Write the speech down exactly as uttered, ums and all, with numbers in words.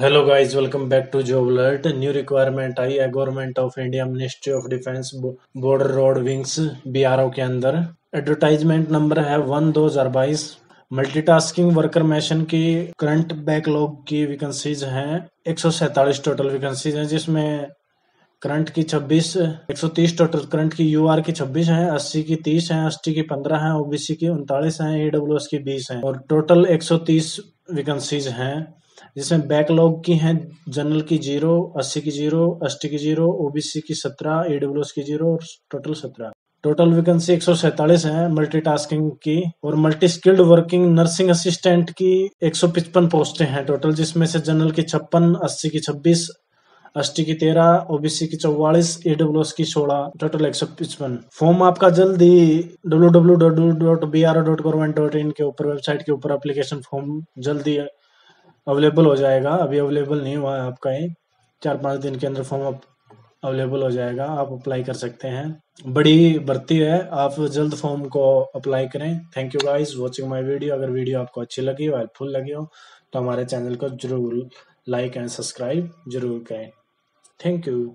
Hello guys, welcome back to Job Alert. New requirement आई है government of India ministry of defence border road wings B R O के अंदर। Advertisement number है one दो हजार बाईस। मल्टीटास्किंग वर्कर मैशन की करंट बैकलॉग की वैकेंसीज हैं एक सौ सैंतालीस टोटल वैकेंसीज हैं, जिसमें करंट की छब्बीस, एक सौ तीस टोटल करंट की यूआर की छब्बीस हैं, अस्सी की तीस हैं, अस्सी की पंद्रह हैं, ओबीसी की उनतालीस हैं, ईडब्ल्यूएस की बीस हैं और टोटल एक सौ तीस वैकेंसीज हैं, जिसमें बैकलॉग की हैं जनरल की जीरो, अस्सी की जीरो, अस्टी की जीरो, ओबीसी की सत्रह, ईडब्ल्यूएस की जीरो और टोटल सत्रह। टोटल वैकेंसी एक सौ सैंतालीस है मल्टीटास्किंग की और multi skilled working nursing assistant की एक सौ पचपन पोस्टें हैं टोटल, जिसमें से जनरल की छप्पन, अस्सी की छब्बीस, एसटी की तेरह, ओबीसी की चौवालीस, ईडब्ल्यूएस की सोलह, टोटल एक सौ पचपन। फॉर्म आपका जल्दी W W W dot B R O dot government dot in के ऊपर, वेबसाइट के ऊपर एप्लीकेशन फॉर्म जल्दी अवेलेबल हो जाएगा। अभी अवेलेबल नहीं हुआ है आपका, ये चार पाँच दिन के अंदर फॉर्म अवेलेबल हो जाएगा, आप अप्लाई कर सकते हैं। बड़ी भर्ती है, आप जल्द फॉर्म को अप्लाई करें। Thank you guys watching my video. अगर वीडियो आपको अच्छी लगी हो, हेल्पफुल लगी हो तो हमारे चैनल को जरूर लाइक एंड सब्सक्राइब जरूर करें। Thank you.